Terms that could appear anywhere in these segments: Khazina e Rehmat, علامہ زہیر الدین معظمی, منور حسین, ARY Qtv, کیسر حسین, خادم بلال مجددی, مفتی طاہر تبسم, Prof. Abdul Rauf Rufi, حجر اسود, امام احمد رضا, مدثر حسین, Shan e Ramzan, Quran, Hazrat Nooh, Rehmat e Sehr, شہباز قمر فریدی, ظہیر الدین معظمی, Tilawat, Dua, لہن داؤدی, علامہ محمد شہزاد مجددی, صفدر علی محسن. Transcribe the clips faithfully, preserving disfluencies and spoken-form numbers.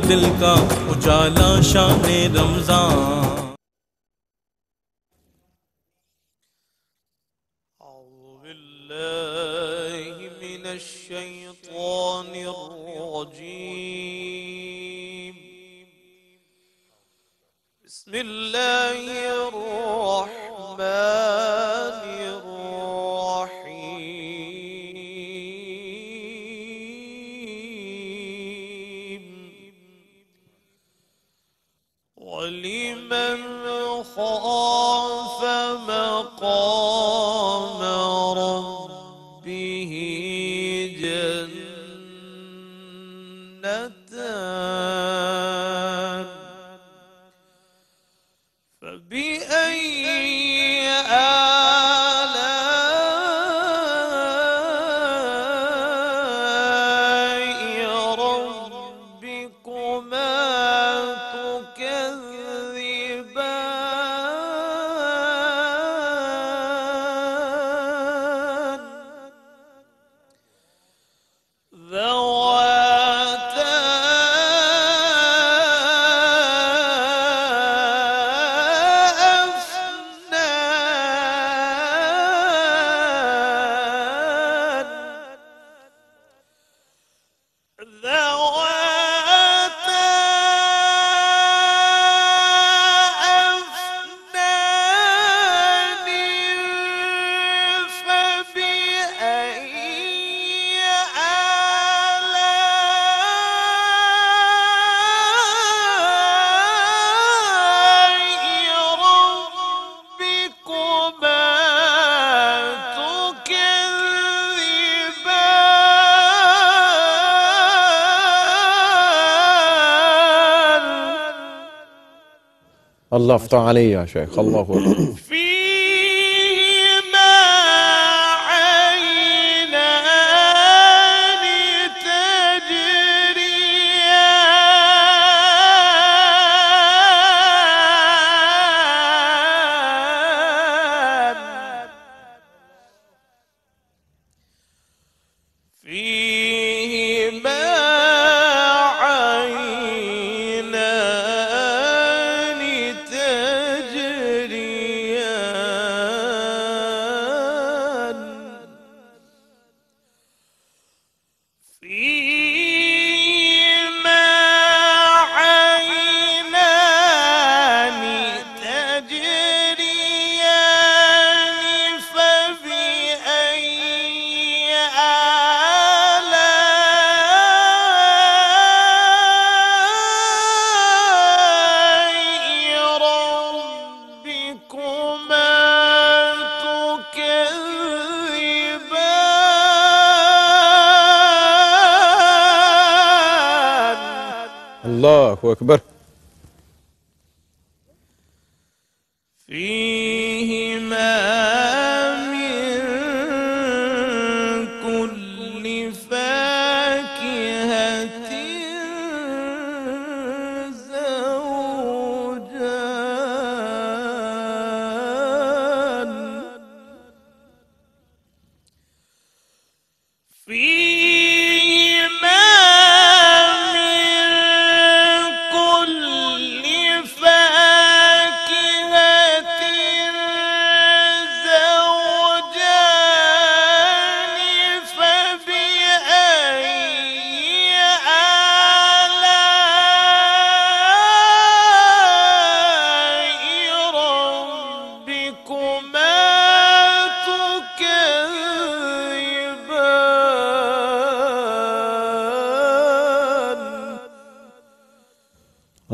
دل کا اجالا شان رمضان. اعوذ باللہ من الشیطان الرجیم. بسم اللہ الرحمن خاف مقام ربه جنتان فبأي آلاء ربكما تكذبان. الله يفتح علي يا شيخ. الله أكبر. فيهما عينان تجريان فيهما الله أكبر. فيهما من كل فاكهة زوجان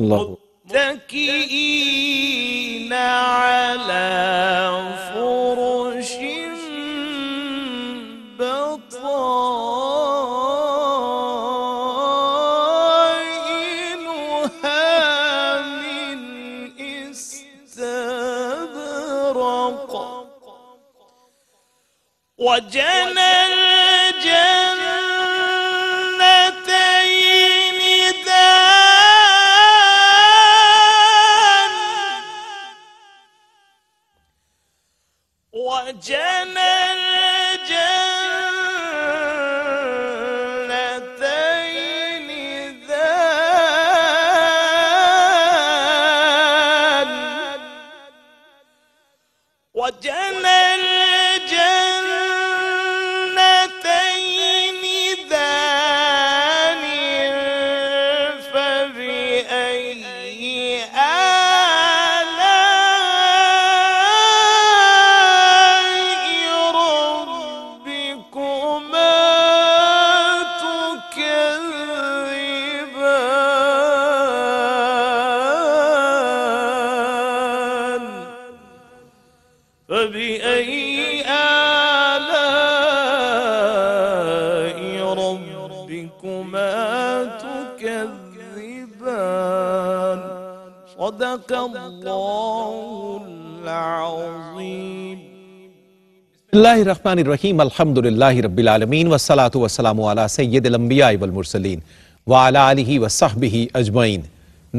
متكئين على فرش بطائنها من استبرق وجنى الجنة وجنى الجنتين ذاتي صدق الله العظيم. بسم الله الرحمن الرحيم. الحمد لله رب العالمين والصلاة والسلام على سيد الانبیاء والمرسلین وعلى آلہ وصحبہ اجمعین.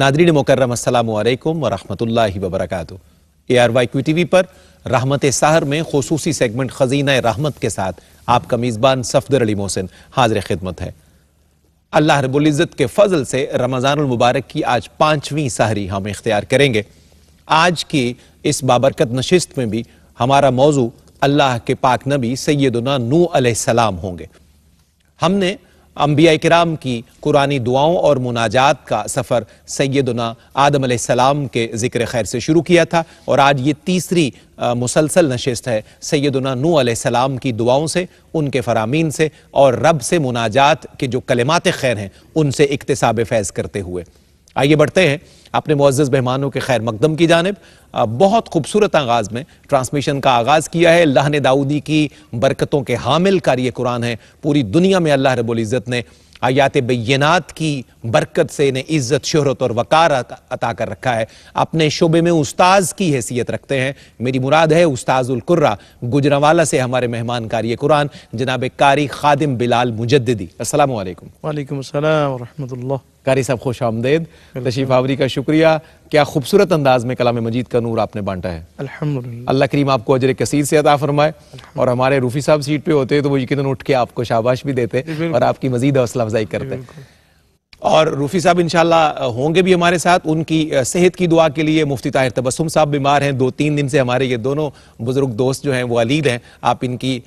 ناظرین مکرم السلام علیکم ورحمۃ اللہ وبرکاتہ. A R Y Q T V پر رحمت سحر میں خصوصی سیگمنٹ خزینہ رحمت کے ساتھ آپ کا میزبان صفدر علی محسن حاضر خدمت ہے. اللہ رب العزت کے فضل سے رمضان المبارک کی آج پانچویں سحری ہم اختیار کریں گے. آج کی اس بابرکت نشست میں بھی ہمارا موضوع اللہ کے پاک نبی سیدنا نوح علیہ السلام ہوں گے. ہم نے انبیاء کرام کی قرآنی دعاؤں اور مناجات کا سفر سیدنا آدم علیہ السلام کے ذکر خیر سے شروع کیا تھا اور آج یہ تیسری مسلسل نشست ہے سیدنا نوح علیہ السلام کی دعاؤں سے، ان کے فرامین سے اور رب سے مناجات کے جو کلمات خیر ہیں ان سے اکتساب فیض کرتے ہوئے. آئیے بڑھتے ہیں اپنے معزز مہمانوں کے خیر مقدم کی جانب. بہت خوبصورت آغاز میں ٹرانسمیشن کا آغاز کیا ہے. لہن داؤدی کی برکتوں کے حامل قاری قرآن ہے. پوری دنیا میں اللہ رب العزت نے آیات بینات کی برکت سے انہیں عزت، شہرت اور وقار عطا کر رکھا ہے. اپنے شعبے میں استاذ کی حیثیت رکھتے ہیں. میری مراد ہے استاذ القرہ گجرانوالہ سے ہمارے مہمان قاری قرآن جناب قاری خادم بلال مجددی. السلام علیکم. وعلیکم السلام ورحمۃ اللہ. قاری صاحب خوش آمدید، تشریف آوری کا شکریہ. کیا خوبصورت انداز میں کلام مجید کا نور آپ نے بانٹا ہے، الحمدللہ. اللہ کریم آپ کو اجر کثیر سے عطا فرمائے. اور ہمارے روفی صاحب سیٹ پہ ہوتے تو وہ یقیناً اٹھ کے آپ کو شاباش بھی دیتے اور آپ کی مزید حوصلہ افزائی کرتے. اور روفی صاحب انشاءاللہ ہوں گے بھی ہمارے ساتھ. ان کی صحت کی دعا کے لیے مفتی طاہر تبسم صاحب بیمار ہیں دو تین دن سے. ہمارے یہ دونوں بزرگ دوست جو ہیں وہ علیل ہیں. آپ ان کی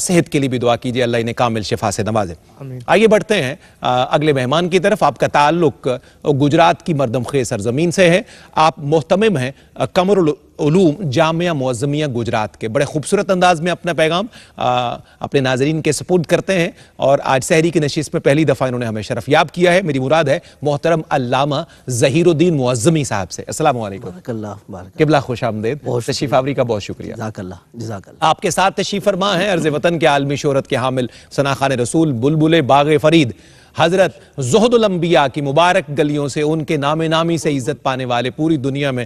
صحت کے لیے بھی دعا کیجئے، اللہ انہیں کامل شفا سے نوازے. آئیے بڑھتے ہیں اگلے مہمان کی طرف. آپ کا تعلق گجرات کی مردم خیز سرزمین سے ہے. آپ محتمم ہیں قمر علوم جامعہ معظمیہ گجرات کے. بڑے خوبصورت انداز میں اپنا پیغام اپنے ناظرین کے سپورٹ کرتے ہیں. اور آج سحری کی نشست میں پہلی دفعہ انہوں نے ہمیں شرف یاب کیا ہے. میری مراد ہے محترم علامہ زہیر الدین معظمی صاحب سے. السلام علیکم. قبلہ خوش آمدید، تشریف آوری کا بہت شکریہ. آپ کے ساتھ تشریف فرما ہیں عرض وطن کے عالمی شہرت کے حامل ثنا خان رسول بلبل باغ فرید حضرت زہد الانبیاء کی مبارک گلیوں سے، ان کے نام نامی سے عزت پانے والے پوری دنیا میں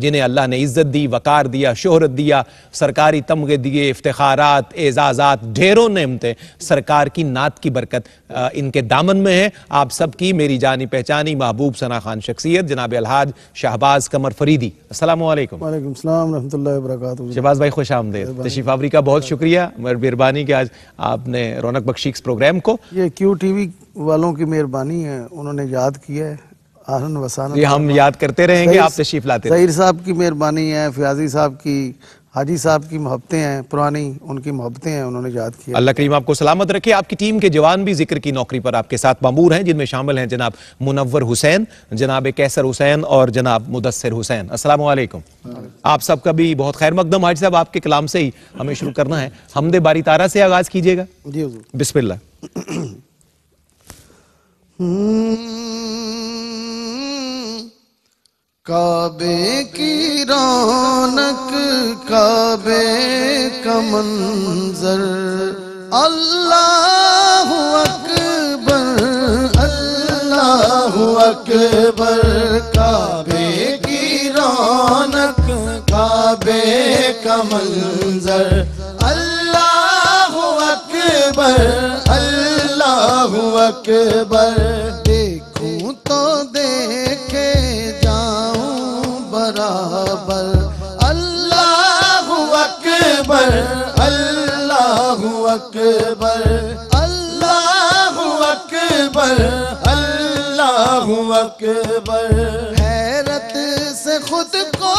جنہیں اللہ نے عزت دی، وقار دیا، شہرت دیا، سرکاری تمغے دیے، افتخارات، اعزازات، ڈھیروں نعمتیں. سرکار کی نعت کی برکت ان کے دامن میں ہے. آپ سب کی میری جانی پہچانی محبوب ثنا خان شخصیت جناب الحاج شہباز قمر فریدی. السلام علیکم. وعلیکم السلام ورحمۃ اللہ وبرکاتہ. شہباز بھائی خوش آمدید، تشریف آوری کا بہت شکریہ. مہربانی کہ آج آپ نے رونق بخشی اس پروگرام کو. یہ کیو ٹی وی والوں کی مہربانی ہے، انہوں نے یاد کیا ہے. آہن وسانت ہم یاد کرتے رہیں گے، آپ تشریف لاتے رہیں. زہیر صاحب کی مہربانی ہے، فیاضی صاحب کی، حاجی صاحب کی محبتیں ہیں پرانی، ان کی محبتیں ہیں، انہوں نے یاد کیا. اللہ کریم آپ کو سلامت رکھے. آپ کی ٹیم کے جوان بھی ذکر کی نوکری پر آپ کے ساتھ مامور ہیں جن میں شامل ہیں جناب منور حسین، جناب کیسر حسین اور جناب مدثر حسین. السلام علیکم. آپ سب کا بھی بہت خیر مقدم. حاج صاحب آپ کے کلام سے ہی ہمیں شروع کرنا ہے. حمد باری تعالیٰ سے آغاز کیجئے گا. بسم اللہ. کعبے کی رونق، کعبے کا منظر. اللہ اکبر، اللہ اکبر. کعبے کی رونق، کعبے کا منظر. اللہ اکبر، اللہ اکبر. دیکھوں تو دیکھے برابر. اللہ اکبر، اللہ اکبر. اللہ اکبر، اللہ اکبر. حیرت سے خود کو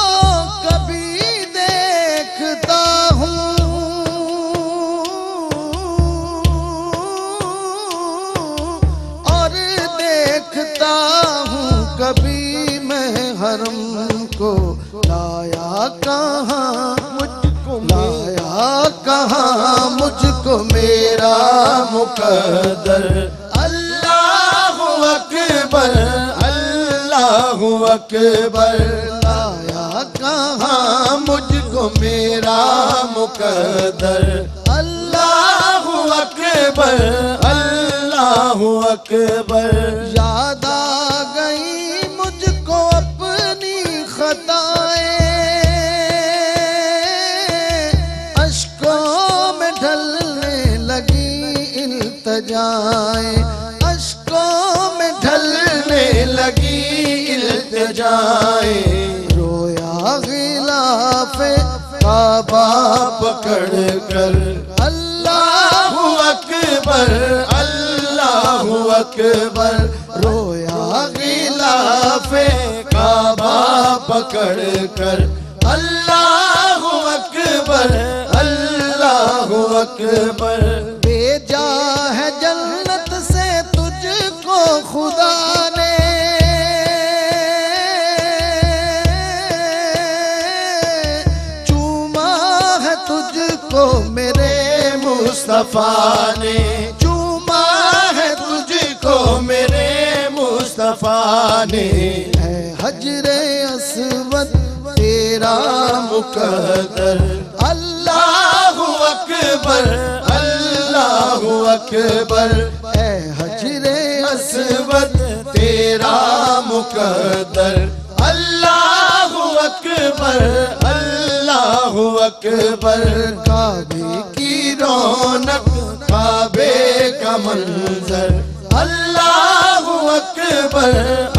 کبھی دیکھتا ہوں اور دیکھتا ہوں کبھی میں حرم کو. لایا کہاں مجھ کو، لایا کہاں مجھ کو میرا مقدر. اللہ اکبر، اللہ اکبر. لایا کہاں مجھ کو میرا مقدر. اللہ اکبر، اللہ اکبر. یاد آ گئی مجھ کو اپنی التجائیں اشکوں میں ڈھلنے لگی التجائیں رویا غلاف کعبہ پکڑ کر اللہ اکبر اللہ اکبر رویا غلاف کعبہ پکڑ کر اللہ اکبر اللہ اکبر بھیجا ہے جنت سے تجھ کو خدا نے چوما ہے تجھ کو میرے مصطفیٰ نے چوما ہے تجھ کو میرے مصطفیٰ نے اے حجر اسود تیرا مقدر اللہ اکبر اللہ اکبر اے حجر اسود تیرا مقدر اللہ اکبر اللہ اکبر کعبے کی رونق کعبے کا منظر اللہ اکبر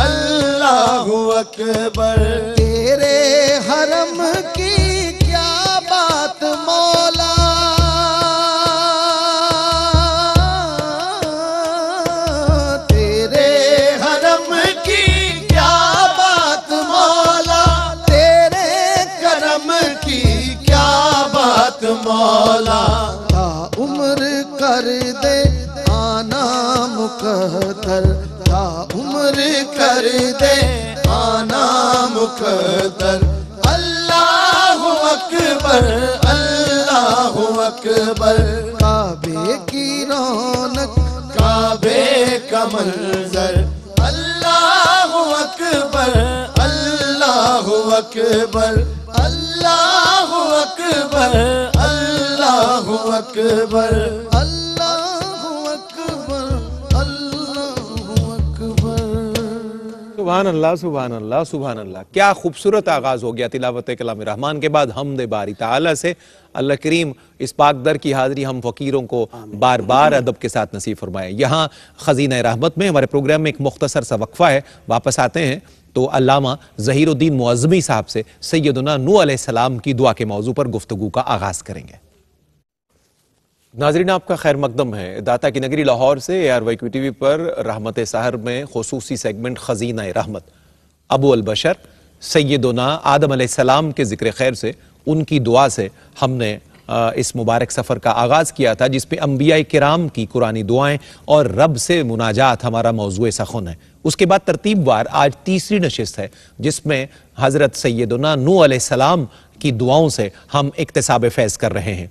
اللہ اکبر تیرے حرم کی کیا بات مولا تیرے حرم کی کیا بات مولا تیرے کرم کی کیا بات مولا تا عمر کر دے آنا مقدر تا عمر کر دے آنا مقدر اللہ اکبر کعبے کی رونق کعبے کا منظر اللہ اکبر اللہ اکبر اللہ اکبر اللہ اکبر اللہ اکبر اللہ اکبر سبحان اللہ سبحان اللہ سبحان اللہ. کیا خوبصورت آغاز ہو گیا تلاوت کلام رحمان کے بعد حمد باری تعالیٰ سے. اللہ کریم اس پاک در کی حاضری ہم فقیروں کو بار بار ادب کے ساتھ نصیب فرمائے. یہاں خزینہ رحمت میں ہمارے پروگرام میں ایک مختصر سا وقفہ ہے. واپس آتے ہیں تو علامہ ظہیر الدین معظمی صاحب سے سیدنا نوح علیہ السلام کی دعا کے موضوع پر گفتگو کا آغاز کریں گے. ناظرین آپ کا خیر مقدم ہے. داتا کی نگری لاہور سے A R Y Q T V پر رحمت سحر میں خصوصی سیگمنٹ خزینہ رحمت. ابو البشر سیدنا آدم علیہ السلام کے ذکر خیر سے ان کی دعا سے ہم نے اس مبارک سفر کا آغاز کیا تھا جس پہ انبیاء کرام کی قرآنی دعائیں اور رب سے مناجات ہمارا موضوع سخن ہے. اس کے بعد ترتیب وار آج تیسری نشست ہے جس میں حضرت سیدنا نوح علیہ السلام کی دعاؤں سے ہم اکتساب فیض کر رہے ہیں.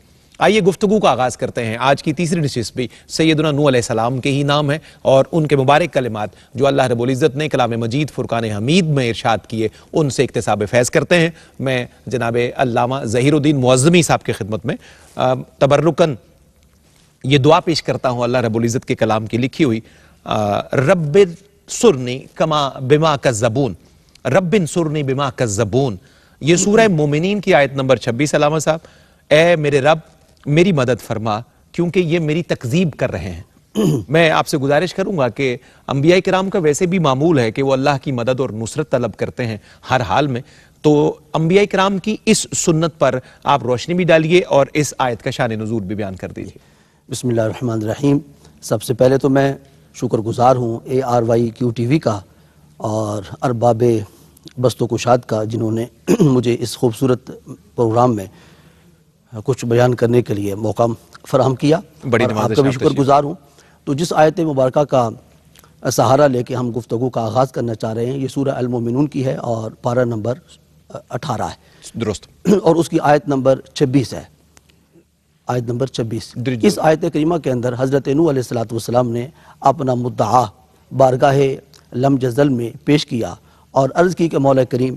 آئیے گفتگو کا آغاز کرتے ہیں. آج کی تیسری نشست بھی سیدنا نوح علیہ السلام کے ہی نام ہے اور ان کے مبارک کلمات جو اللہ رب العزت نے کلام مجید فرقان حمید میں ارشاد کیے ان سے اکتساب فیض کرتے ہیں. میں جناب علامہ ظہیر الدین معظمی صاحب کے خدمت میں تبرکاً یہ دعا پیش کرتا ہوں اللہ رب العزت کے کلام کی لکھی ہوئی. رب انصرنی بما کذبون رب انصرنی بما کذبون. یہ سورہ مومنین کی آیت نمبر چھبیس. علامہ صاحب اے میرے رب میری مدد فرما کیونکہ یہ میری تکذیب کر رہے ہیں. میں آپ سے گزارش کروں گا کہ انبیاء کرام کا ویسے بھی معمول ہے کہ وہ اللہ کی مدد اور نصرت طلب کرتے ہیں ہر حال میں. تو انبیاء کرام کی اس سنت پر آپ روشنی بھی ڈالیے اور اس آیت کا شان نزول بھی بیان کر دیجیے. بسم اللہ الرحمن الرحیم. سب سے پہلے تو میں شکر گزار ہوں A R Y Q T V کا اور ارباب بست و کشاد کا جنہوں نے مجھے اس خوبصورت پروگرام میں کچھ بیان کرنے کے لیے موقع فراہم کیا. آپ کا بھی شکر گزار ہوں. تو جس آیت مبارکہ کا سہارا لے کے ہم گفتگو کا آغاز کرنا چاہ رہے ہیں یہ سورہ المومنون کی ہے اور پارہ نمبر اٹھارہ ہے درست اور اس کی آیت نمبر چھبیس ہے. آیت نمبر چھبیس اس آیت کریمہ کے اندر حضرت نوح علیہ السلام نے اپنا مدعا بارگاہ لمجزل میں پیش کیا اور عرض کی کہ مولا کریم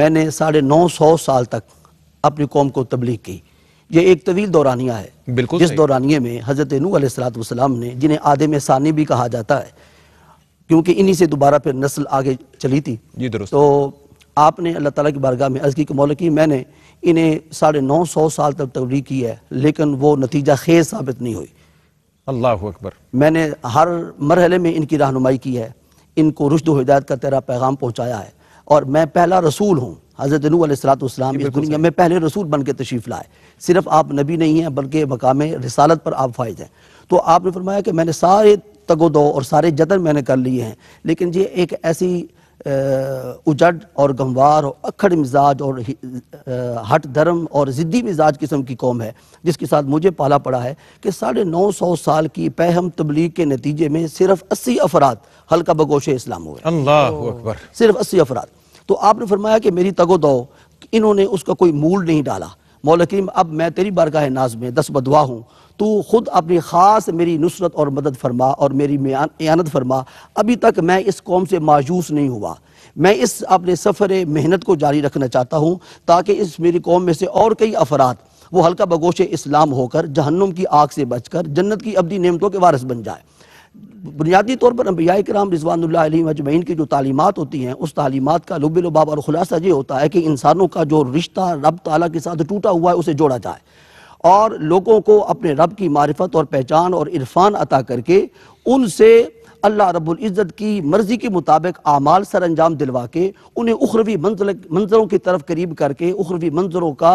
میں نے ساڑھے نو سو سال تک اپنی قوم کو تبلیغ کی. یہ ایک طویل دورانیہ ہے جس دورانیے میں حضرت نوح علیہ السلام نے جنہیں آدم ثانی بھی کہا جاتا ہے کیونکہ انہی سے دوبارہ پھر نسل آگے چلی تھی. تو آپ نے اللہ تعالیٰ کی بارگاہ میں عرض کی کہ مولا کی میں نے انہیں ساڑھے نو سو سال تک تبلیغ کی ہے لیکن وہ نتیجہ خیز ثابت نہیں ہوئی. اللہ اکبر. میں نے ہر مرحلے میں ان کی رہنمائی کی ہے، ان کو رشد و ہدایت کا تیرا پیغام پہنچایا ہے، اور میں پہلا رسول ہوں. حضرت نوح علیہ السلام اس دنیا میں پہلے رسول بن کے تشریف لائے. صرف آپ نبی نہیں ہیں بلکہ مقام رسالت پر آپ فائز ہیں. تو آپ نے فرمایا کہ میں نے سارے تگ و دو اور سارے جتن میں نے کر لیے ہیں، لیکن یہ ایک ایسی اجڑ اور گموار اور اکھڑ مزاج اور ہٹ دھرم اور ضدی مزاج قسم کی قوم ہے جس کے ساتھ مجھے پالا پڑا ہے کہ ساڑھے نو سو سال کی پیہم تبلیغ کے نتیجے میں صرف اسی افراد حلقہ بگوش اسلام ہوئے. اللہ اکبر. صرف اسی افراد. تو آپ نے فرمایا کہ میری تگ و دو انہوں نے اس کا کوئی مول نہیں ڈالا. مولا کریم اب میں تیری بارگاہ ناز میں دست بدعا ہوں، تو خود اپنی خاص میری نصرت اور مدد فرما اور میری اعانت فرما. ابھی تک میں اس قوم سے مایوس نہیں ہوا. میں اس اپنے سفر محنت کو جاری رکھنا چاہتا ہوں تاکہ اس میری قوم میں سے اور کئی افراد وہ حلقہ بگوش اسلام ہو کر جہنم کی آگ سے بچ کر جنت کی ابدی نعمتوں کے وارث بن جائے. بنیادی طور پر انبیاء کرام رضوان اللہ علیہم اجمعین کی جو تعلیمات ہوتی ہیں اس تعلیمات کا لب لباب اور خلاصہ یہ ہوتا ہے کہ انسانوں کا جو رشتہ رب تعالیٰ کے ساتھ ٹوٹا ہوا ہے اسے جوڑا جائے، اور لوگوں کو اپنے رب کی معرفت اور پہچان اور عرفان عطا کر کے ان سے اللہ رب العزت کی مرضی کے مطابق اعمال سر انجام دلوا کے انہیں اخروی منظروں کی طرف قریب کر کے اخروی منظروں کا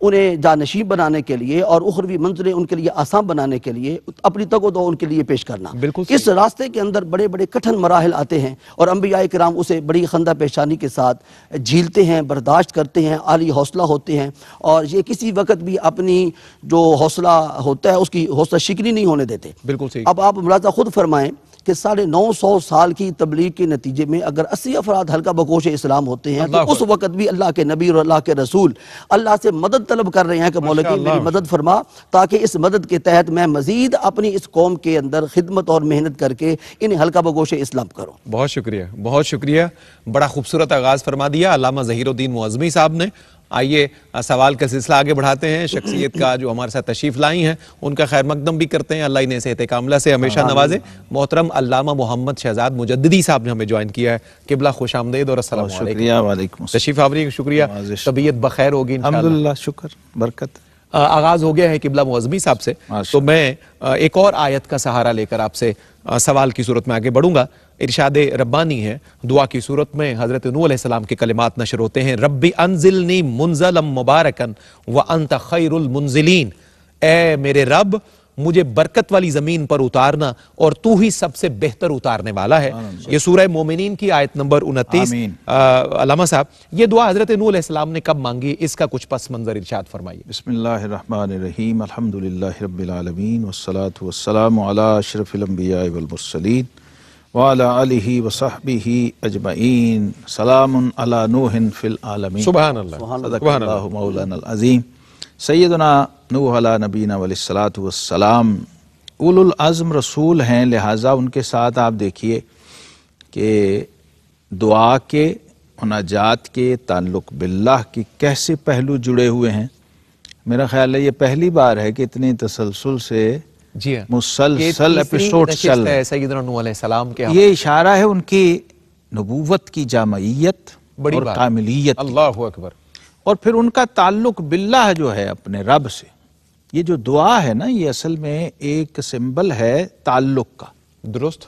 انہیں جانشین بنانے کے لیے اور اخروی منظریں ان کے لیے آسان بنانے کے لیے اپنی تگ و دو ان کے لیے پیش کرنا. اس راستے کے اندر بڑے بڑے کٹھن مراحل آتے ہیں اور انبیاء کرام اسے بڑی خندہ پیشانی کے ساتھ جھیلتے ہیں، برداشت کرتے ہیں، عالی حوصلہ ہوتے ہیں، اور یہ کسی وقت بھی اپنی جو حوصلہ ہوتا ہے اس کی حوصلہ شکنی نہیں ہونے دیتے. اب آپ ملاحظہ خود فرمائیں کہ ساڑھے نو سو سال کی تبلیغ کے نتیجے میں اگر اسی افراد حلقہ بگوش اسلام ہوتے ہیں تو اس وقت بھی اللہ کے نبی اور اللہ کے رسول اللہ سے مدد طلب کر رہے ہیں کہ مولا کی میری مدد فرما تاکہ اس مدد کے تحت میں مزید اپنی اس قوم کے اندر خدمت اور محنت کر کے انہیں حلقہ بگوش اسلام کروں. بہت شکریہ، بہت شکریہ. بڑا خوبصورت آغاز فرما دیا علامہ زہیر الدین معظمی صاحب نے. آئیے سوال کا سلسلہ آگے بڑھاتے ہیں. شخصیت کا جو ہمارے ساتھ تشریف لائی ہیں ان کا خیر مقدم بھی کرتے ہیں. اللہ انہیں صحت کاملہ سے ہمیشہ نوازے. محترم علامہ محمد شہزاد مجددی صاحب نے ہمیں جوائن کیا ہے. قبلہ خوش آمدید اور السلام علیکم. تشریف آوری، شکریہ. طبیعت بخیر ہوگی انشاءاللہ. الحمدللہ، شکر برکت. آغاز ہو گیا ہے قبلہ معظمی صاحب سے، تو میں ایک اور آیت کا سہارا لے کر آپ سے سوال کی صورت میں آگے بڑھوں گا. ارشاد ربانی ہے دعا کی صورت میں. حضرت نوح علیہ السلام کے کلمات نشر ہوتے ہیں. رب انزلنی منزلا مبارکا وانت خیر المنزلین. اے میرے رب مجھے برکت والی زمین پر اتارنا اور تو ہی سب سے بہتر اتارنے والا ہے. یہ سورہ مومنین کی آیت نمبر انتیس. علامہ صاحب یہ دعا حضرت نوح علیہ السلام نے کب مانگی؟ اس کا کچھ پس منظر ارشاد فرمائیے. بسم اللہ الرحمن الرحیم. الحمدللہ رب العالمین والصلاة والسلام علی اشرف الانبیاء والمرسلین وعلی آلہ وصحبہ اجمعین سلام علی نوح فی العالمین. سبحان اللہ، صدق اللہ مولانا العظیم. سیدنا نوح علیہ نبینا علیہ السلام اولو العزم رسول ہیں، لہٰذا ان کے ساتھ آپ دیکھیے کہ دعا کے، مناجات کے، تعلق باللہ کے کیسے پہلو جڑے ہوئے ہیں. میرا خیال ہے یہ پہلی بار ہے کہ اتنی تسلسل سے مسلسل ایپیسوڈ چل رہا ہے. سیدنا نوح علیہ السلام کے یہ اشارہ ہے ان کی نبوت کی جامعیت اور کاملیت. اللہ اکبر. اور پھر ان کا تعلق باللہ جو ہے اپنے رب سے. یہ جو دعا ہے نا یہ اصل میں ایک سمبل ہے تعلق کا. درست.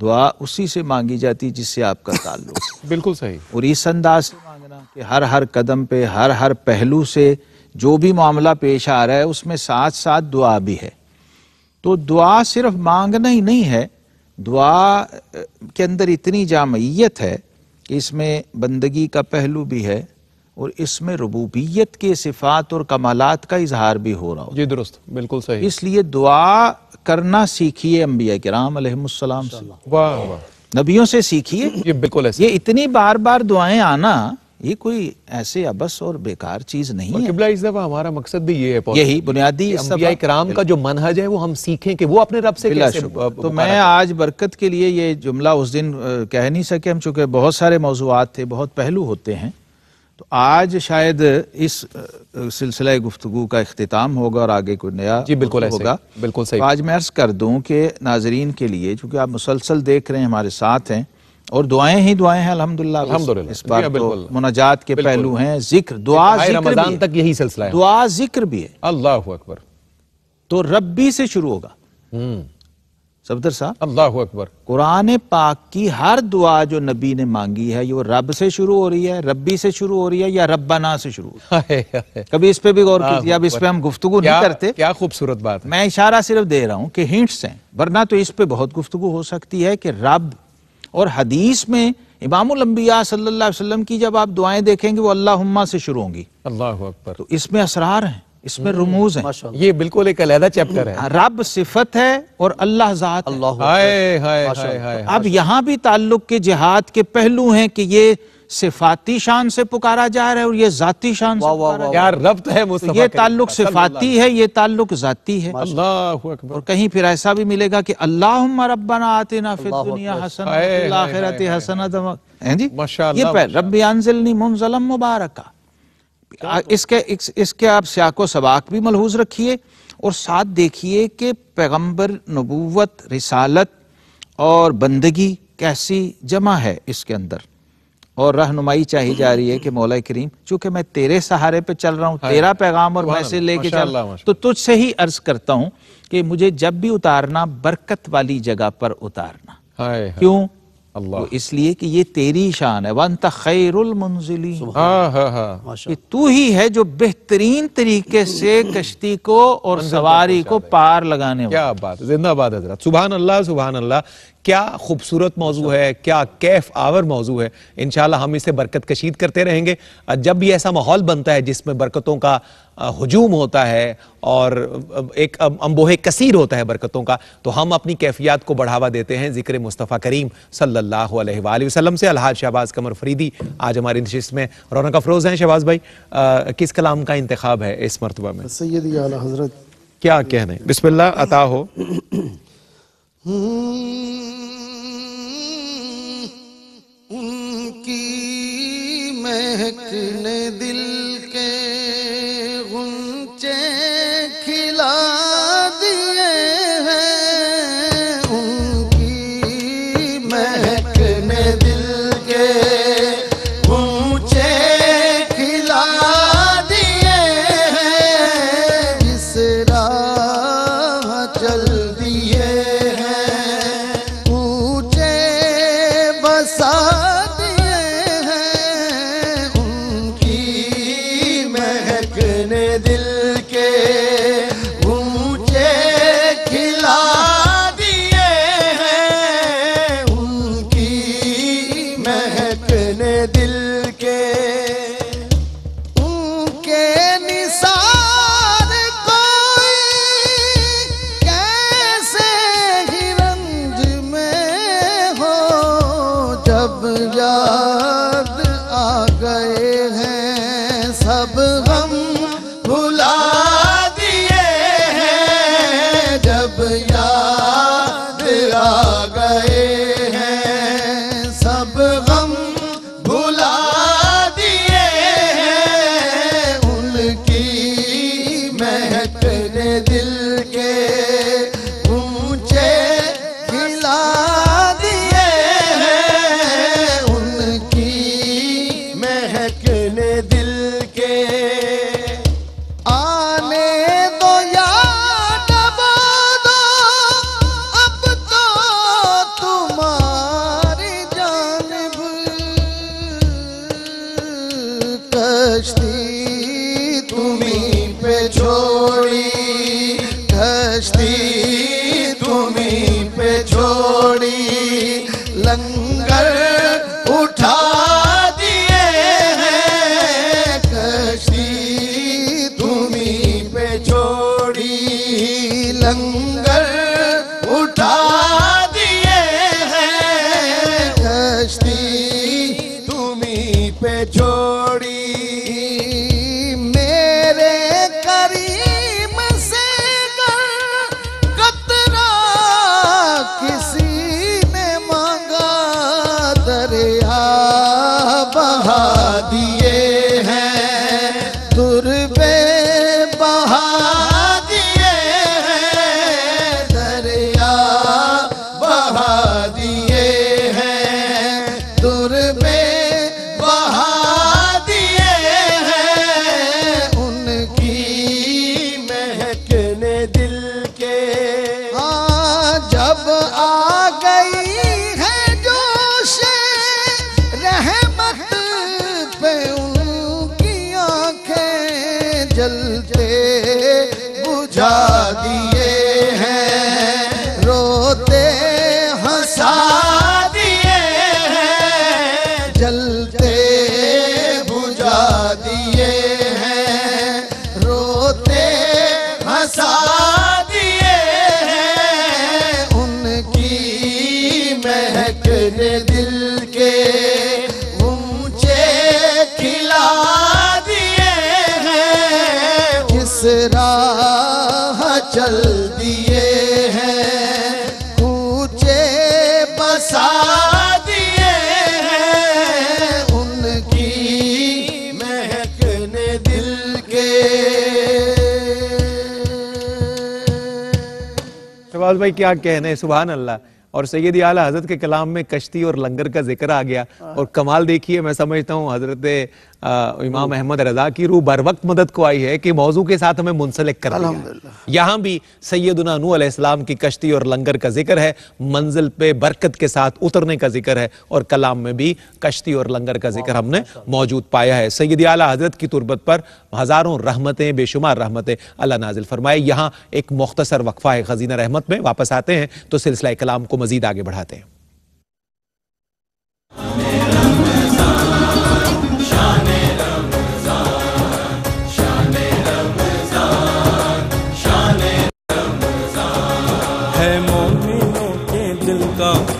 دعا اسی سے مانگی جاتی جس سے آپ کا تعلق. بالکل صحیح. اور اس انداز سے مانگنا کہ ہر ہر قدم پہ ہر ہر پہلو سے جو بھی معاملہ پیش آ رہا ہے اس میں ساتھ ساتھ دعا بھی ہے. تو دعا صرف مانگنا ہی نہیں ہے، دعا کے اندر اتنی جامعیت ہے کہ اس میں بندگی کا پہلو بھی ہے اور اس میں ربوبیت کے صفات اور کمالات کا اظہار بھی ہو رہا ہو. جی درست، بالکل صحیح. اس لیے دعا کرنا سیکھیے انبیاء کرام علیہ السلام سے، نبیوں سے سیکھیے. یہ بالکل ایسے یہ اتنی بار بار دعائیں آنا یہ کوئی ایسے عبث اور بیکار چیز نہیں ہے. قبلہ اس دفعہ ہمارا مقصد بھی یہ ہے، یہی بنیادی انبیاء کرام کا جو منہج ہے وہ ہم سیکھیں کہ وہ اپنے رب سے کیسے. تو میں آج برکت کے لیے یہ جملہ اس دن کہہ نہیں سکے ہم چونکہ بہت سارے موضوعات تھے، بہت پہلو ہوتے ہیں. تو آج شاید اس سلسلہ گفتگو کا اختتام ہوگا اور آگے کوئی نیا ہوگا. تو آج میں عرض کر دوں کہ ناظرین کے لیے چونکہ آپ مسلسل دیکھ رہے ہیں، ہمارے ساتھ ہیں اور دعائیں ہی دعائیں ہیں الحمدللہ. اس بار تو مناجات کے پہلو ہیں، ذکر، دعا ذکر بھی ہے. دعا ذکر بھی ہے. اللہ اکبر. تو ربی سے شروع ہوگا. صفدر صاحب اللہ اکبر، قرآن پاک کی ہر دعا جو نبی نے مانگی ہے وہ رب سے شروع ہو رہی ہے، ربی سے شروع ہو رہی ہے یا ربنا سے شروع ہو رہی ہے. کبھی اس پہ بھی غور کیجیے، اب اس پہ ہم گفتگو نہیں کرتے. کیا خوبصورت بات ہے، میں اشارہ صرف دے رہا ہوں کہ ہنٹس ہیں، ورنہ تو اس پہ بہت گفتگو ہو سکتی ہے کہ رب. اور حدیث میں امام الانبیاء صلی اللہ علیہ وسلم کی جب آپ دعائیں دیکھیں گے وہ اللہم سے شروع ہوں گی. اللہ اکبر، تو اس میں اسرار ہیں، اس میں رموز ہیں. یہ بالکل ایک علیحدہ چیپٹر ہے، رب صفت ہے اور اللہ ذات ہے. اب یہاں بھی تعلق کے جہاد کے پہلو ہیں کہ یہ صفاتی شان سے پکارا جا رہا ہے اور یہ ذاتی شان سے پکارا جا رہا ہے. یہ تعلق صفاتی ہے، یہ تعلق ذاتی ہے. اور کہیں پھر ایسا بھی ملے گا کہ اللہم ربنا آتنا فی الدنیا حسنۃ وفی الآخرۃ حسنۃ. یہ رب انزلنی منزلا مبارکا، اس کے آپ سیاق و سباق بھی ملحوظ رکھیے اور ساتھ دیکھیے کہ پیغمبر، نبوت، رسالت اور بندگی کیسی جمع ہے اس کے اندر. اور رہنمائی چاہی جا رہی ہے کہ مولا کریم چونکہ میں تیرے سہارے پہ چل رہا ہوں، تیرا پیغام اور میں سے لے کے چل رہا ہوں، تو تجھ سے ہی عرض کرتا ہوں کہ مجھے جب بھی اتارنا برکت والی جگہ پر اتارنا. کیوں؟ اس لیے کہ یہ تیری شان ہے، وَأَنْتَ خَيْرُ الْمُنْزِلِينَ، تو ہی ہے جو بہترین طریقے سے کشتی کو اور سواری کو پار لگانے والا. زندہ باد حضرت، سبحان اللہ سبحان اللہ. کیا خوبصورت موضوع ہے، کیا کیف آور موضوع ہے. انشاءاللہ ہم اسے برکت کشید کرتے رہیں گے. جب بھی ایسا ماحول بنتا ہے جس میں برکتوں کا ہجوم ہوتا ہے اور ایک انبوہ کثیر ہوتا ہے برکتوں کا، تو ہم اپنی کیفیات کو بڑھاوا دیتے ہیں ذکر مصطفیٰ کریم صلی اللہ علیہ وآلہ وسلم سے. الحاج شہباز قمر فریدی آج ہماری نشست میں رونق افروز ہیں. شہباز بھائی، کس کلام کا انتخاب ہے اس مرتبہ میں؟ سیدی اعلیٰ حضرت کیا کہنے، بسم اللہ عطا ہو. ان کی مہکنے دل کے غنچے کھلا دیے ہیں، ان کی مہکنے دل کے غنچے کھلا دیے ہیں، جس راہ چل دیے ہیں اونچے بسا قطرہ کسی شہباز بھائی کیا کہنے, سبحان اللہ. اور سیدی اعلی حضرت کے کلام میں کشتی اور لنگر کا ذکر آ گیا, اور کمال دیکھیے میں سمجھتا ہوں حضرت امام احمد رضا کی روح بر وقت مدد کو آئی ہے کہ موضوع کے ساتھ ہمیں منسلک کر دیا ہے. یہاں بھی سیدنا نوح علیہ السلام کی کشتی اور لنگر کا ذکر ہے, منزل پہ برکت کے ساتھ اترنے کا ذکر ہے, اور کلام میں بھی کشتی اور لنگر کا ذکر ہم نے موجود پایا ہے. سیدی اعلی حضرت کی تربت پر ہزاروں رحمتیں, بے شمار رحمتیں اللہ نازل فرمائے. یہاں ایک مختصر وقفہ ہے, خزینہ رحمت میں واپس آتے ہیں تو سلسلہ کلام کو مزید آگے بڑھاتے ہیں.